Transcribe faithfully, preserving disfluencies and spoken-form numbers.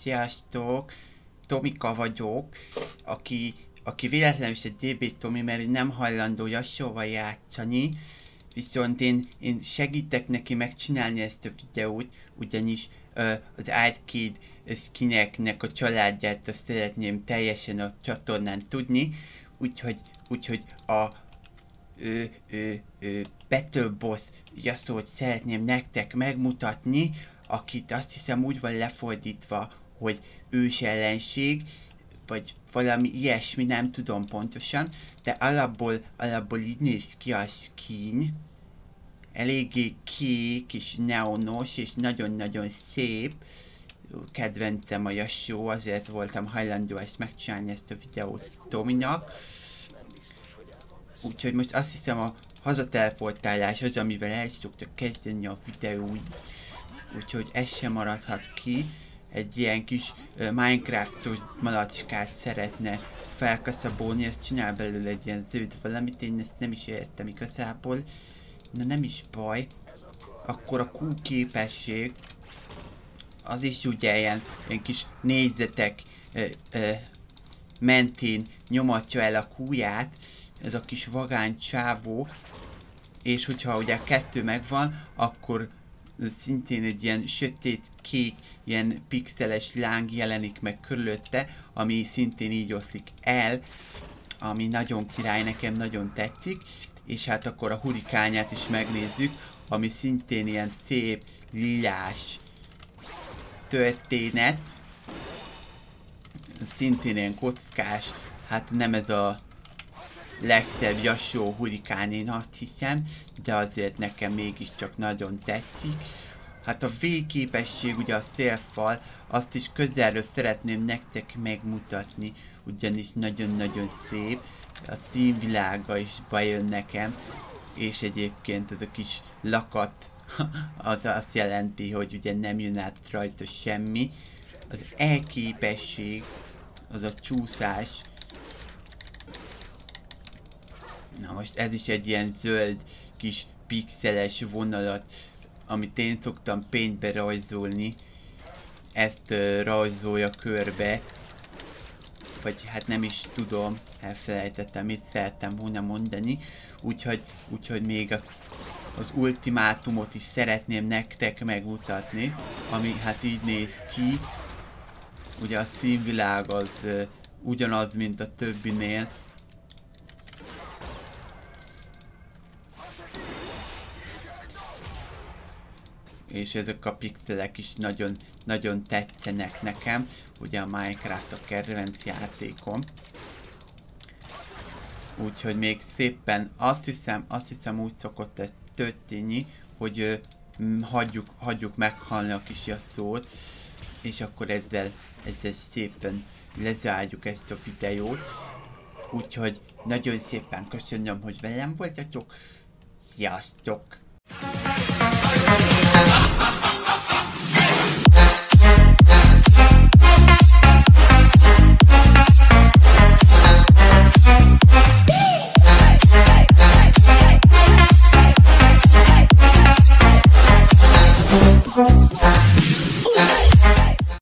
Sziasztok! Tomika vagyok, aki, aki véletlenül is a dé bé Tomi, mert nem hajlandó Yasuóval játszani, viszont én, én segítek neki megcsinálni ezt a videót, ugyanis ö, az Arcade skineknek a családját azt szeretném teljesen a csatornán tudni, úgyhogy, úgyhogy a ö, ö, ö, Battle Boss Yasuót szeretném nektek megmutatni, akit azt hiszem úgy van lefordítva, hogy ős ellenség, vagy valami ilyesmi, nem tudom pontosan, de alapból, alapból így néz ki a skin. Eléggé kék és neonos, és nagyon-nagyon szép. Kedvencem a Yasuo, azért voltam hajlandó ezt megcsinálni, ezt a videót Tominak. Úgyhogy most azt hiszem a hazatelportálás az, amivel el szoktak kezdeni a videóit. Úgyhogy ez sem maradhat ki. Egy ilyen kis uh, Minecraftos malacskát szeretne felkaszabolni, azt csinál belőle egy ilyen zöld valamit, én ezt nem is értem igazából. Na nem is baj. Akkor a Q képesség, az is ugye ilyen, ilyen kis négyzetek uh, uh, mentén nyomatja el a Q-ját, ez a kis vagány csávó. És hogyha ugye a kettő megvan, akkor szintén egy ilyen sötét kék, ilyen pixeles láng jelenik meg körülötte, ami szintén így oszlik el, ami nagyon király, nekem nagyon tetszik. És hát akkor a hurikányát is megnézzük, ami szintén ilyen szép, lilás történet. Szintén ilyen kockás, hát nem ez a legszebb Yasuo hurikán, én azt hiszem, de azért nekem mégiscsak nagyon tetszik. Hát a V képesség, ugye a szélfal, azt is közelről szeretném nektek megmutatni, ugyanis nagyon-nagyon szép, a színvilága is bejön nekem, és egyébként ez a kis lakat, az azt jelenti, hogy ugye nem jön át rajta semmi. Az E képesség, az a csúszás. Na most ez is egy ilyen zöld, kis pixeles vonalat, amit én szoktam paintbe rajzolni. Ezt uh, rajzolja körbe. Vagy hát nem is tudom, elfelejtettem, mit szerettem volna mondani. Úgyhogy, úgyhogy még a, az ultimátumot is szeretném nektek megmutatni. Ami hát így néz ki. Ugye a színvilág az uh, ugyanaz, mint a többinél. És ezek a pixelek is nagyon-nagyon tetszenek nekem, ugye a Minecraft a kedvenc játékom. Úgyhogy még szépen azt hiszem, azt hiszem úgy szokott ez történni, hogy hm, hagyjuk, hagyjuk meghalni a kis Yasuót, és akkor ezzel, ezzel szépen lezárjuk ezt a videót. Úgyhogy nagyon szépen köszönöm, hogy velem voltatok, sziasztok!